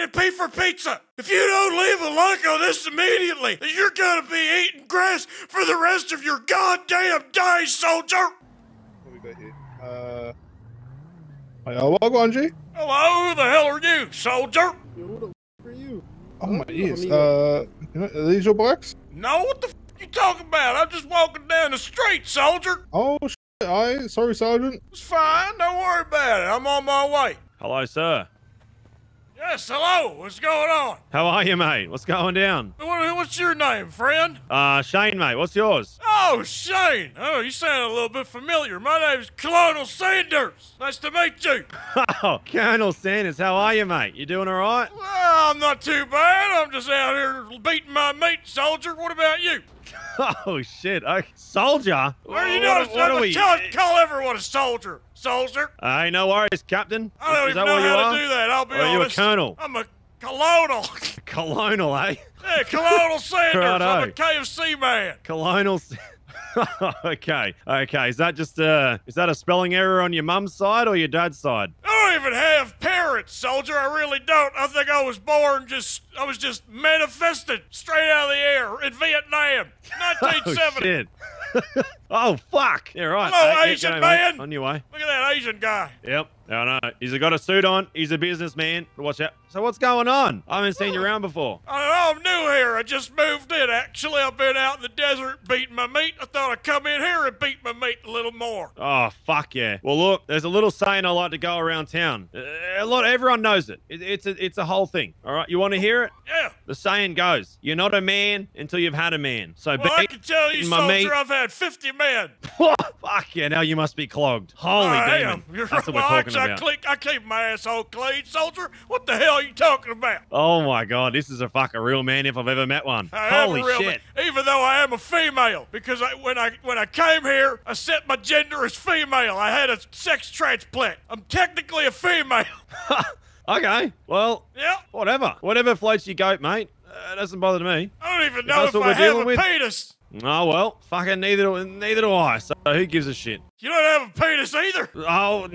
and pay for pizza. If you don't leave a look on this immediately, then you're gonna be eating grass for the rest of your goddamn day, soldier! What we got here? Hello, Guanji? Hello, who the hell are you, soldier? Yo, who the f*** are you? Oh my ears, are these your blacks? No, what the f*** you talking about? I'm just walking down the street, soldier! Oh shit, alright, sorry, sergeant. It's fine, don't worry about it, I'm on my way. Hello, sir. Yes, hello, what's going on? How are you, mate? What's going down? What's your name, friend? Shane, mate, what's yours? Oh, Shane! Oh, you sound a little bit familiar. My name's Colonel Sanders! Nice to meet you! Oh, Colonel Sanders, how are you, mate? You doing alright? Well, I'm not too bad. I'm just out here beating my meat, soldier. What about you? Oh, shit. Okay. Soldier? What are you doing? Call everyone a soldier. Soldier? Hey, no worries, Captain. I don't even know how to do that, I'll be honest. Are you a colonel? I'm a colonel. Colonel, eh? Yeah, Colonel Sanders. Righto. I'm a KFC man. Colonel Sanders. Okay. Is that just a spelling error on your mum's side or your dad's side? I don't even have parents, soldier. I really don't. I think I was born I was just manifested straight out of the air in Vietnam, 1970. Oh, shit. Oh fuck. Yeah, right. Hello, Asian man. Mate. On your way. Look at that Asian guy. Yep. I know. He's got a suit on. He's a businessman. Watch out. So what's going on? I haven't seen you around before. I don't know. I'm new here. I just moved in, actually. I've been out in the desert beating my meat. I thought I'd come in here and beat my meat a little more. Oh, fuck yeah. Well, look, there's a little saying I like to go around town. Everyone knows it. It's a whole thing. All right? You want to hear it? Yeah. The saying goes, you're not a man until you've had a man. So I can tell you, soldier, I've had 50 men. Fuck yeah. Now you must be clogged. Holy damn. That's what we're talking about. I keep my asshole clean, soldier. What the hell are you talking about? Oh my god, this is a fucking real man if I've ever met one. Holy shit. Man, even though I am a female, because when I came here, I set my gender as female. I had a sex transplant. I'm technically a female. Okay, well, yeah. Whatever floats your goat, mate. It doesn't bother me. I don't even know if I have a penis. Oh, well, fucking neither do I, so who gives a shit? You don't have a penis either. Oh,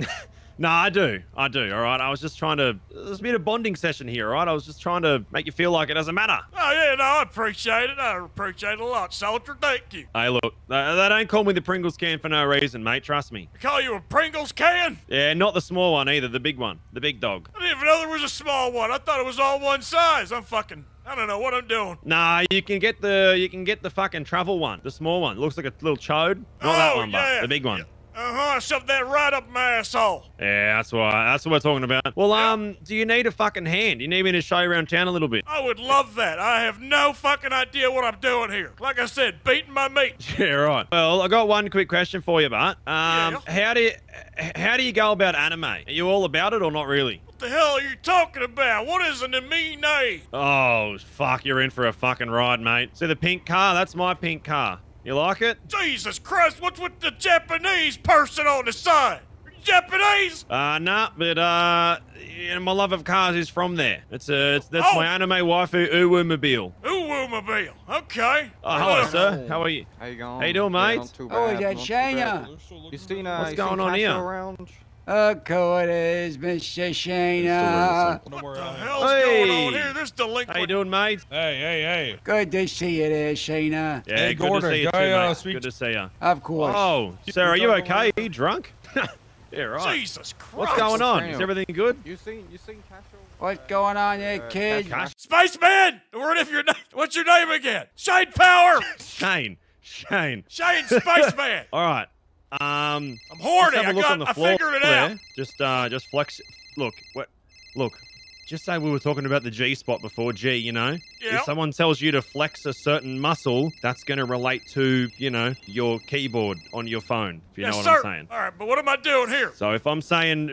no, I do, all right? I was just trying to... There's a bit of bonding session here, all right? I was just trying to make you feel like it doesn't matter. Oh, yeah, no, I appreciate it. I appreciate it a lot, soldier. Thank you. Hey, look, they don't call me the Pringles can for no reason, mate. Trust me. They call you a Pringles can? Yeah, not the small one either. The big one. The big dog. I didn't even know there was a small one. I thought it was all one size. I don't know what I'm doing. Nah, you can get the fucking travel one. The small one. Looks like a little chode. Not that one, but the big one. Yeah. I shoved that right up my asshole. Yeah, that's what we're talking about. Well, do you need a fucking hand? You need me to show you around town a little bit? I would love that. I have no fucking idea what I'm doing here. Like I said, beating my meat. Yeah, right. Well, I got one quick question for you, Bart. How do you go about anime? Are you all about it or not really? What the hell are you talking about? What is an anime? Oh, fuck, you're in for a fucking ride, mate. See the pink car? That's my pink car. You like it? Jesus Christ, what's with the Japanese person on the side? Are you Japanese? Nah, but, you know, my love of cars is from there. That's my anime waifu, Uwu-mobile. Uwu-mobile, okay. Oh, hello, sir. How are you? How you going? How you doing, mate? Oh, yeah, Shana. What's going on here? Around? Of course it is, Mr. Shana. What the hell's going on here? This delinquent. How you doing, mate? Hey. Good to see you there, Shana. Yeah, hey, good to see you too, mate. Good to see you. Of course. Oh, Sarah, are you okay? Are you drunk? Yeah, right. Jesus Christ. What's going on? Is everything good? You seen Casual? What's going on there, kid? Spaceman! What's your name again? Shane Power! Shane. Shane Spaceman! All right. I'm horny. I figured it out. Just flex. Look. Just say we were talking about the G spot before, G, you know? Yep. If someone tells you to flex a certain muscle, that's going to relate to, you know, your keyboard on your phone, if you know what I'm saying. All right, but what am I doing here? So if I'm saying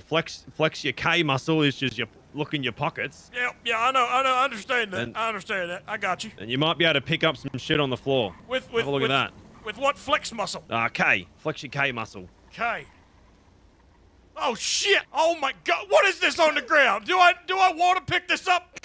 flex your K muscle, it's just your... Look in your pockets. Yeah, I know, I understand that. I understand that. I got you. And you might be able to pick up some shit on the floor. Have a look at that. With what flex muscle? K. Flex your K muscle. K. Oh shit! Oh my god! What is this on the ground? Do I want to pick this up?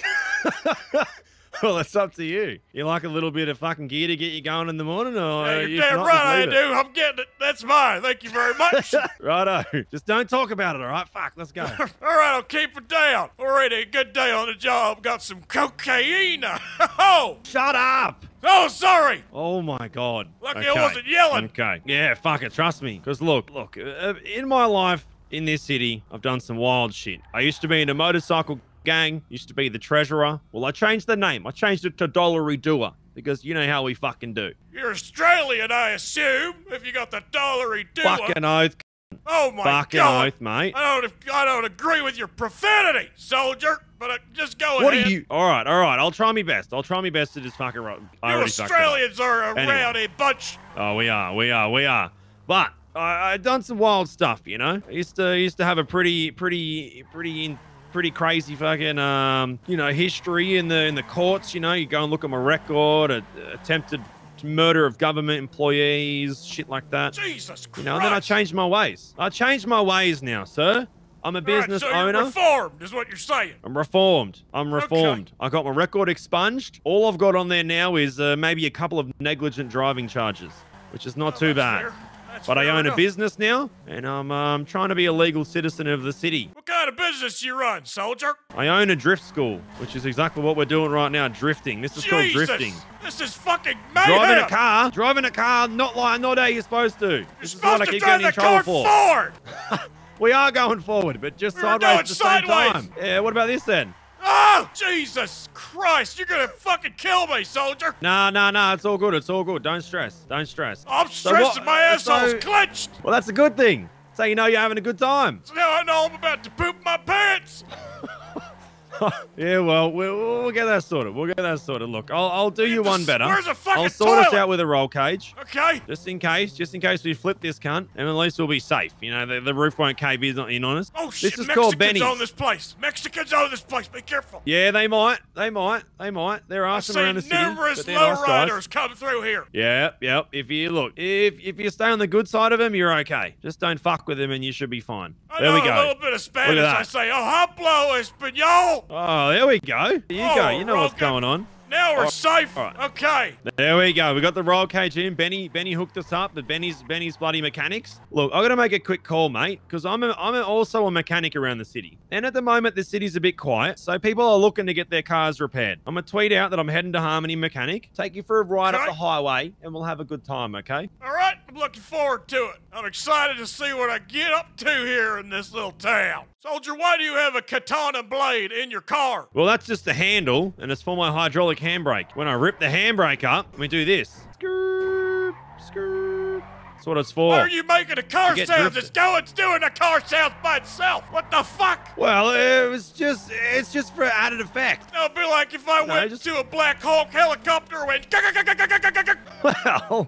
Well, it's up to you. You like a little bit of fucking gear to get you going in the morning, or yeah, you're damn right I do. I'm getting it. That's mine. Thank you very much. Righto. Just don't talk about it, all right? Fuck, let's go. All right, I'll keep it down. Already a good day on the job. Got some cocaine. Oh! Shut up. Oh, sorry. Oh, my God. Lucky I wasn't yelling. Okay. Yeah, fuck it. Trust me. Because look, in my life, in this city, I've done some wild shit. I used to be in a motorcycle gang, used to be the treasurer. Well, I changed the name. I changed it to Dollary Doer because you know how we fucking do. You're Australian, I assume, if you got the Dollary Doer. Fucking oath. Oh, my fucking God. Fucking oath, mate. I don't agree with your profanity, soldier, but just go ahead. What are you? All right. I'll try my best. I'll try my best to just fucking... You Australians are a rowdy bunch. Oh, we are. But... I've done some wild stuff, you know. I used to have a pretty crazy fucking, you know, history in the courts. You know, you go and look at my record, attempted murder of government employees, shit like that. Jesus Christ! You know, and then I changed my ways. I changed my ways now, sir. I'm a business owner. You're reformed, is what you're saying. I'm reformed. Okay. I got my record expunged. All I've got on there now is maybe a couple of negligent driving charges, which is not too bad. Fair. But I own a business now, and I'm trying to be a legal citizen of the city. What kind of business you run, soldier? I own a drift school, which is exactly what we're doing right now, drifting. This is called drifting. This is fucking mayhem. Driving a car, not how you're supposed to. You're supposed to drive the car forward. We are going forward, but just sideways at the same time. Yeah, what about this then? Oh, Jesus Christ, you're gonna fucking kill me, soldier. Nah, it's all good. Don't stress. I'm stressed and my asshole's clenched. Well, that's a good thing. So you know you're having a good time. So now I know I'm about to poop my pants. Yeah, well, we'll get that sorted. Look, I'll do you one better. Where's a fucking I'll sort us out with a roll cage. Okay. Just in case we flip this cunt, and at least we'll be safe. You know, the roof won't cave in on us. Oh shit! This is called Benny's. Mexicans own this place. Be careful. Yeah, they might. There are some around the city. I've seen numerous lowriders come through here. Yep. If you stay on the good side of them, you're okay. Just don't fuck with them, and you should be fine. There we go. A little bit of Spanish. I say, oh, hablo español. Oh, there we go. There you go. You know what's going on. Now we're safe. Right. Okay. There we go. We got the roll cage in. Benny hooked us up. The Benny's bloody mechanics. Look, I got to make a quick call, mate, because I'm also a mechanic around the city. And at the moment, the city's a bit quiet, so people are looking to get their cars repaired. I'm gonna tweet out that I'm heading to Harmony Mechanic. Take you for a ride up the highway, and we'll have a good time. Okay. All right. I'm looking forward to it. I'm excited to see what I get up to here in this little town. Soldier, why do you have a katana blade in your car? Well, that's just the handle, and it's for my hydraulic handbrake. When I rip the handbrake up, we do this. Skrrr. That's what it's for. Why are you making a car sound? It's doing a car sound by itself. What the fuck? Well, it's just for added effect. It'll be like if I went to a Black Hawk helicopter and went... Well,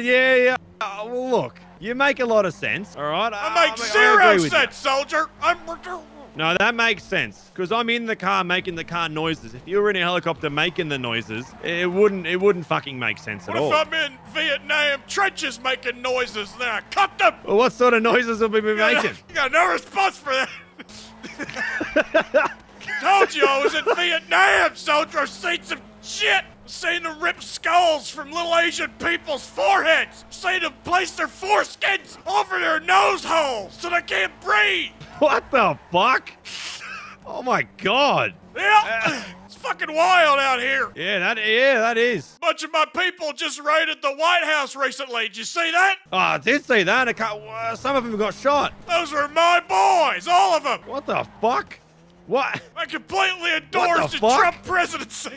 yeah. Well, look, you make a lot of sense, all right? I make zero sense, soldier. No, that makes sense, because I'm in the car making the car noises. If you were in a helicopter making the noises, it wouldn't fucking make sense at all. What if I'm in Vietnam trenches making noises and then I cut them? Well, what sort of noises will we be making? You got no response for that. Told you I was in Vietnam, soldier. I've seen some shit. I've seen them rip skulls from little Asian people's foreheads. I've seen them place their foreskins over their nose holes so they can't breathe. What the fuck? Oh my God. Yeah, it's fucking wild out here. Yeah, that is. A bunch of my people just raided the White House recently. Did you see that? Oh, I did see that. Some of them got shot. Those were my boys, all of them. What the fuck? What? I completely endorse the Trump presidency.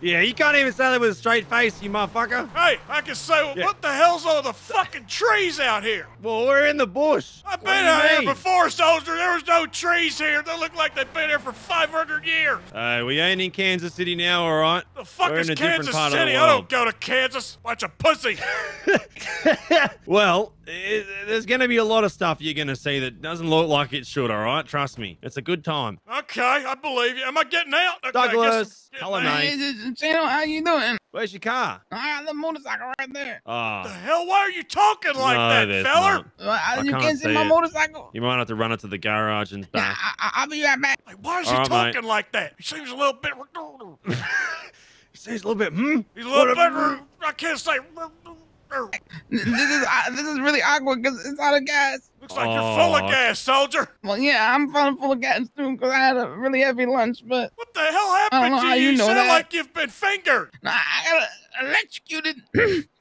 Yeah, you can't even say that with a straight face, you motherfucker. Hey, I can say, what the hell's all the fucking trees out here? Well, we're in the bush. I've been out here before, soldier. There was no trees here. They look like they've been here for 500 years. We ain't in Kansas City now, all right? The fuck is Kansas City? I don't go to Kansas. Watch a pussy. Well, there's going to be a lot of stuff you're going to see that doesn't look like it should, all right? Trust me. It's a good time. Okay, I believe you. Am I getting out? Okay, Douglas, hello, mate. How you doing? Where's your car? I got the motorcycle right there. What the hell? Why are you talking like that, fella? You can't see my motorcycle. You might have to run it to the garage and back. Yeah, I'll be right back. Like, why is he talking like that? He seems a little bit... he seems a little bit... He's a little bit... I can't say... This is really awkward because it's out of gas. Looks like you're full of gas, soldier. Well, yeah, I'm full of gas too because I had a really heavy lunch, but... What the hell happened to you? You sound like you've been fingered. No, I got electrocuted.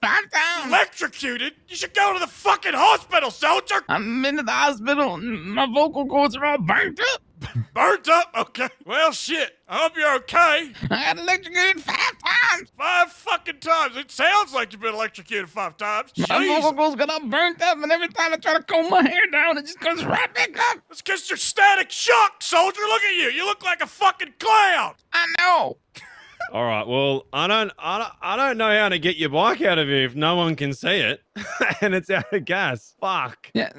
I'm down. Electrocuted? You should go to the fucking hospital, soldier. I'm into the hospital. My vocal cords are all burnt up. Burnt up? Okay. Well, shit. I hope you're okay. I got electrocuted 5 times. 5 fucking times. It sounds like you've been electrocuted 5 times. My vocal cords got all burnt up, and every time I try to comb my hair down, it just goes right back up. That's because you're static shock, soldier. Look at you. You look like a fucking clown. I know. All right. Well, I don't know how to get your bike out of here if no one can see it, and it's out of gas. Fuck. Yeah.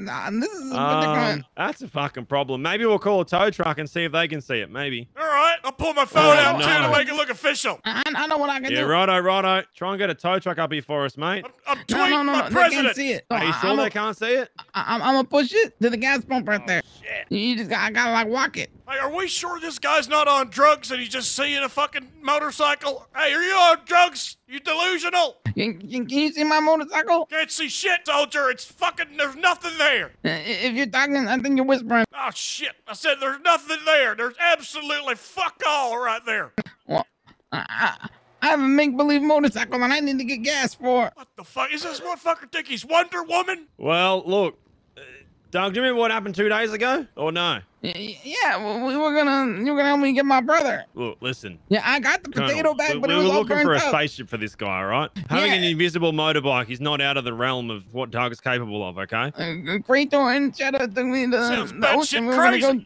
Nah, this is ridiculous. That's a fucking problem. Maybe we'll call a tow truck and see if they can see it. Maybe. All right. I'll pull my phone out too to make it look official. I know what I can do. Yeah. Righto. Try and get a tow truck up here for us, mate. I'm tweeting my president. They can't see it. Are you sure they can't see it? I'm gonna push it to the gas pump right there. Shit. You just gotta like walk it. Hey, are we sure this guy's not on drugs and he's just seeing a fucking motorcycle? Hey, are you on drugs? You delusional? Can you see my motorcycle? Can't see shit, soldier. It's fucking, there's nothing there. If you're talking, I think you're whispering. Oh, shit. I said there's nothing there. There's absolutely fuck all right there. Well, I have a make-believe motorcycle and I need to get gas for it. What the fuck? Is this motherfucker think he's Wonder Woman? Well, look. Doug, do you remember what happened 2 days ago? Or no? Yeah, well, you were gonna help me get my brother. Look, listen. Yeah, I got the Colonel, potato bag, but it was all burnt up. We were looking for a spaceship for this guy, right? Having an invisible motorbike is not out of the realm of what Doug is capable of, okay? Kratos and Shadow took me to the ocean.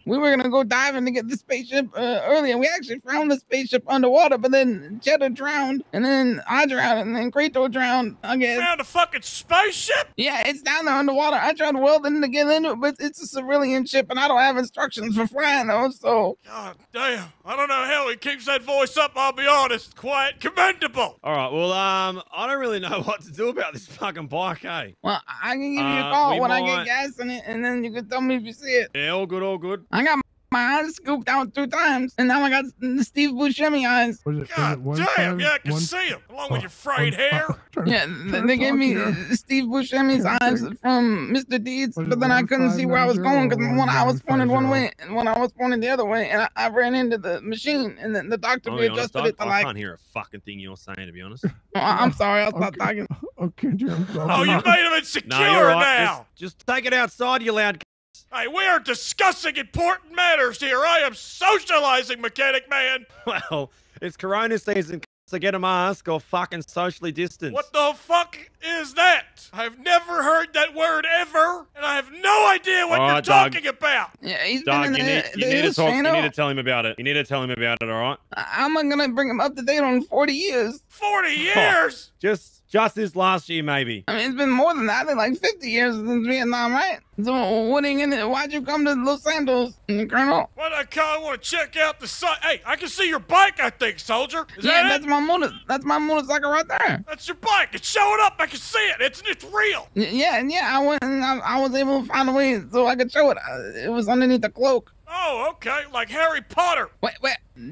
We were gonna go diving to get the spaceship earlier. We actually found the spaceship underwater, but then Shadow drowned, and then I drowned, and then Kratos drowned, I guess. You found a fucking spaceship? Yeah, it's down there underwater. I tried welding to get into it, but it's a civilian ship, and I don't have instructions for flying those, so... God damn. I don't know how he keeps that voice up, I'll be honest. Quite commendable. All right, well, I don't really know what to do about this fucking bike, eh? Well, I can give you a call when I get gas in it, and then you can tell me if you see it. Yeah, all good. I got my eyes scooped out 2 times, and now I got the Steve Buscemi eyes. God damn, yeah, I can see him, along with your frayed hair. Yeah, they gave me Steve Buscemi's eyes from Mr. Deeds, but then I couldn't see where I was going because one eye was pointed one way and one eye was pointed the other way, and I ran into the machine, and then the doctor readjusted it to like... I can't hear a fucking thing you're saying, to be honest. I'm sorry, I'll stop talking. Okay, you made him insecure now! Just take it outside, you loud... Hey, we are discussing important matters here. I am socializing, mechanic man. Well, it's corona season, so get a mask or fucking socially distance. What the fuck is that? I've never heard that word ever, and I have no idea what you're talking about. Yeah, he's been in you need to tell him about it. You need to tell him about it, all right? I'm gonna bring him up to date on 40 years. 40 years? Just this last year, maybe. I mean, it's been more than that. I think like 50 years since Vietnam, right? So, why'd you come to Los Santos, Colonel? What I want to check out the site. Hey, I can see your bike, I think, soldier. Is that it? That's my motorcycle right there. That's your bike. It's showing up. I can see it. It's real. Yeah. I went and I was able to find a way so I could show it. It was underneath the cloak. Oh, okay, like Harry Potter. Wait.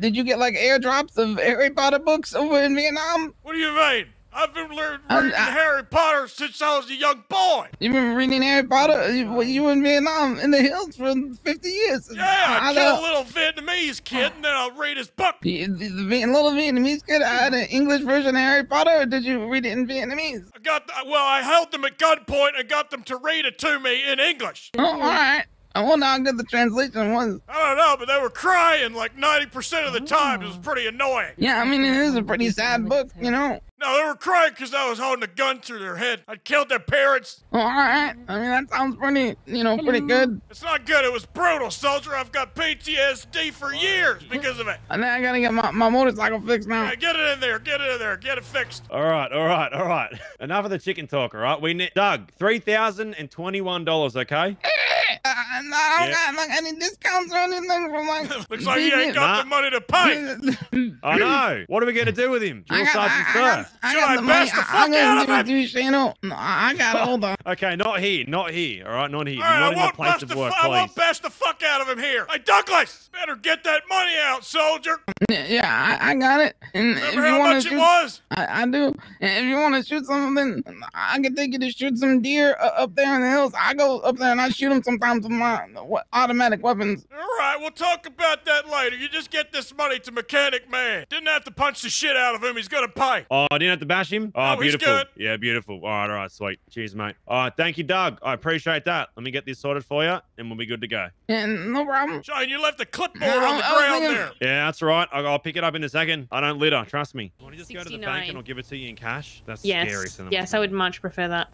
Did you get like airdrops of Harry Potter books over in Vietnam? What do you mean? I've been reading Harry Potter since I was a young boy. You've been reading Harry Potter? You were in Vietnam in the hills for 50 years. Yeah, I killed a little Vietnamese kid, and then I'll read his book. The little Vietnamese kid, I had an English version of Harry Potter, or did you read it in Vietnamese? I held them at gunpoint and got them to read it to me in English. Oh, all right. I wonder how good the translation was. I don't know, but they were crying like 90% of the time. It was pretty annoying. Yeah, I mean, it is a pretty sad book, you know. No, they were crying because I was holding a gun through their head. I killed their parents. All right. I mean, that sounds pretty, pretty good. It's not good. It was brutal, soldier. I've got PTSD for years because of it. And then I got to get my motorcycle fixed now. Yeah, get it in there. Get it fixed. All right. Enough of the chicken talk, all right? We need, Doug, $3,021, okay? I don't got any discounts or anything from like. Looks like he ain't got the money to pay. I know. What are we gonna do with him? Drill sergeant first. Should I bash the fuck out of him? No, I got all the. Okay, not here, not here. All right, not here. Not in the place of work, please. I won't bash the fuck out of him here. Hey, Douglas, better get that money out, soldier. Yeah, I got it. And remember how much it was? I do. And if you want to shoot something, I can take you to shoot some deer up there in the hills. I go up there and I shoot them sometimes with my automatic weapons. All right, we'll talk about that later. You just get this money to Mechanic Man. Didn't have to punch the shit out of him. He's gonna pay. Oh, I didn't have to bash him? Oh, no, beautiful. He's good. Yeah, beautiful. All right, sweet. Cheers, mate. All right, thank you, Doug. I appreciate that. Let me get this sorted for you, and we'll be good to go. Yeah, no problem. Shane, you left the clipboard on the ground there. Yeah, that's right. I'll pick it up in a second. I don't litter. Trust me. Why don't you just go to the bank and I'll give it to you in cash? That's scary. Yes, I would much prefer that.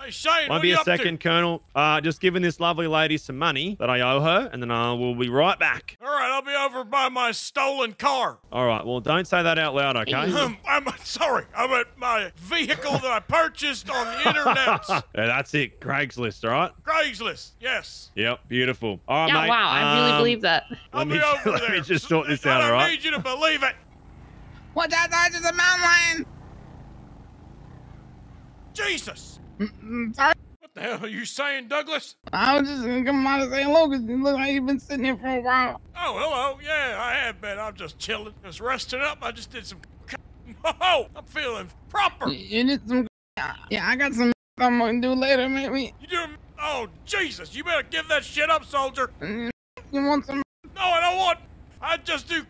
Hey, Shane, what are you up to? Might be a second, Colonel. Just giving this lovely lady some money that I owe her, and then I will be right back. All right, I'll be over by my stolen car. All right, well, don't say that out loud, okay? I'm sorry. I'm at my vehicle that I purchased on the internet. Yeah, that's it. Craigslist, all right? Craigslist, yes. Yep, beautiful. All right, mate. Wow, I really believe that. Let me just sort this out, all right? I don't need you to believe it. What's outside of the mountain lion? Jesus! Sorry? What the hell are you saying, Douglas? I was just gonna come out and say hello, because you look like you've been sitting here for a while. Oh, hello. Yeah, I have been. I'm just chilling. Just resting up. I just did some... Oh, I'm feeling proper. You did some... Yeah, I got some... I'm gonna do later, maybe. You do... Oh, Jesus. You better give that shit up, soldier. You want some... No, I don't want... I just do...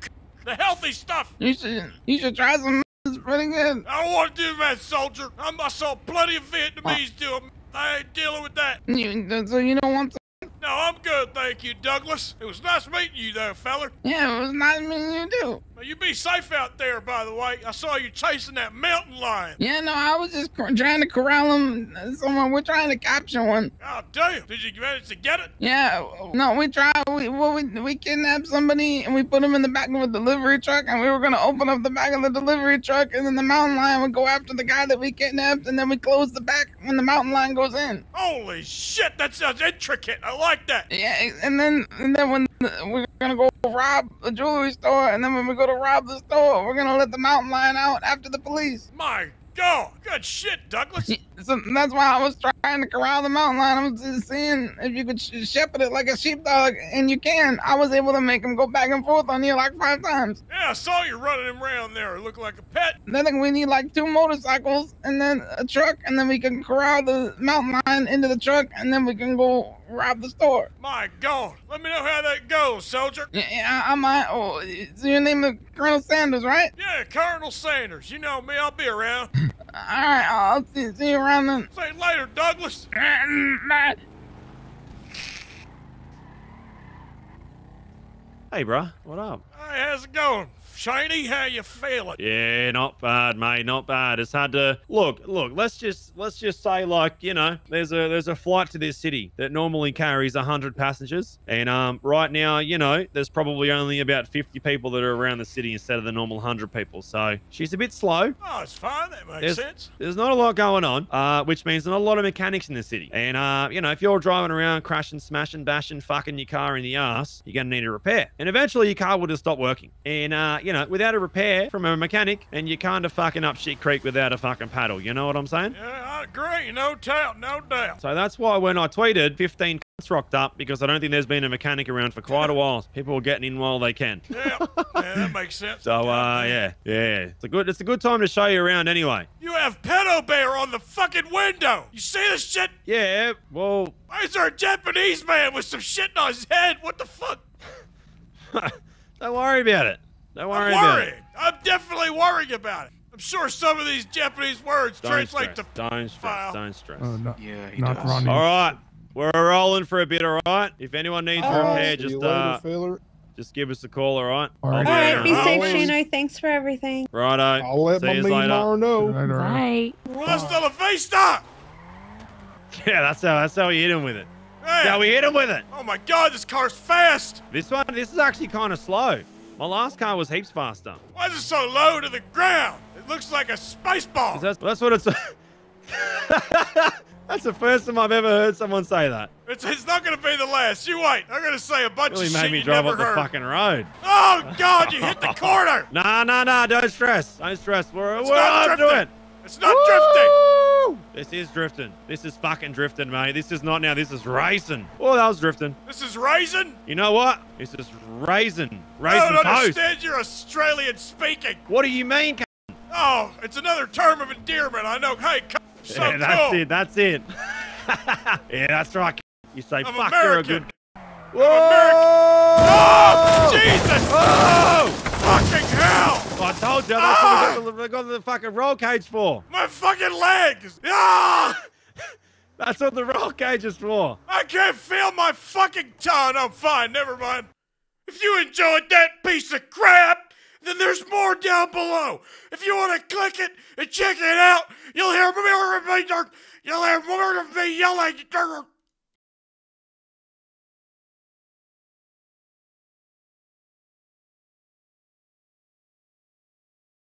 The healthy stuff. You should try some. It's pretty good. I don't want to do that, soldier. I saw plenty of Vietnamese do them. I ain't dealing with that. So you don't want some? No, I'm good, thank you, Douglas. It was nice meeting you, though, fella. Yeah, it was nice meeting you too. Well, you be safe out there, by the way. I saw you chasing that mountain lion. Yeah, no, I was just trying to corral him. Someone, we're trying to capture one. Oh, damn! Did you manage to get it? Yeah, no, we tried. We kidnapped somebody and we put him in the back of a delivery truck, and we were gonna open up the back of the delivery truck, and then the mountain lion would go after the guy that we kidnapped, and then we close the back when the mountain lion goes in. Holy shit! That sounds intricate. I like that. Yeah, and then when we're gonna go rob a jewelry store, and then when we go to rob the store, we're gonna let the mountain lion out after the police. My God, good shit, Douglas. So that's why I was trying to corral the mountain lion. I was just seeing if you could shepherd it like a sheepdog, and you can. I was able to make him go back and forth on you like 5 times. Yeah, I saw you running him around there. It looked like a pet. I think we need like 2 motorcycles and then a truck, and then we can corral the mountain lion into the truck, and then we can go rob the store. My God, let me know how that goes, soldier. Yeah, I might. Oh, so your name is Colonel Sanders, right? Yeah, Colonel Sanders. You know me, I'll be around. All right, I'll see you around then. See you later, Douglas. Hey, bruh, what up? Hey, how's it going? Shiny, how you feeling? Yeah, not bad, mate. Not bad. It's hard to look. Let's just say, like, you know, there's a flight to this city that normally carries 100 passengers, and right now, you know, there's probably only about 50 people that are around the city instead of the normal 100 people. So she's a bit slow. Oh, it's fine. That makes sense. There's not a lot going on, which means there's not a lot of mechanics in the city. And you know, if you're driving around crashing, smashing, bashing, fucking your car in the ass, you're gonna need a repair, and eventually your car will just stop working. And you know, without a repair from a mechanic, and you're kind of fucking up shit creek without a fucking paddle. You know what I'm saying? Yeah, I agree. No doubt, no doubt. So that's why when I tweeted 15 cunts rocked up, because I don't think there's been a mechanic around for quite a while. People are getting in while they can. Yeah, yeah, that makes sense. So yeah. It's a good time to show you around anyway. You have pedo bear on the fucking window. You see this shit? Yeah. Well, why is there a Japanese man with some shit on his head? What the fuck? Don't worry about it. Don't worry about it. I'm definitely worrying about it. I'm sure some of these Japanese words translate to... Don't stress. Don't stress. No, yeah, he does. All right. We're rolling for a bit, all right? If anyone needs repair, just give us a call, all right? All right. Be safe, Shino. Thanks for everything. Righto. I'll let my mean know. Bye. Hasta la vista! Yeah, that's how we hit him with it. Hey. That's how we hit him with it. Oh, my God. This car's fast. This is actually kind of slow. My last car was heaps faster. Why is it so low to the ground? It looks like a space ball. That's what it's... That's the first time I've ever heard someone say that. It's not going to be the last. You wait. I'm going to say a bunch of shit you never heard. Really made me drive up the fucking road. Oh, God, you hit the corner. Nah, don't stress. Don't stress. We're not drifting. It's not drifting. This is drifting. This is fucking drifting, mate. This is not now. This is racing. Oh, that was drifting. This is raisin? You know what? This is raisin. Raisin I don't understand your Australian speaking. What do you mean, c***? Oh, it's another term of endearment. I know. Hey, c***. So yeah, that's cool. It, that's it. Yeah, that's right. You say, I'm fuck, American. You're a good. Whoa! Oh, Jesus! Oh! Fucking hell! I told you, that's what I got the fucking roll cage for. My fucking legs! Ah! That's what the roll cage is for. I can't feel my fucking tongue. I'm fine, never mind. If you enjoyed that piece of crap, then there's more down below. If you want to click it and check it out, you'll hear more of me yelling.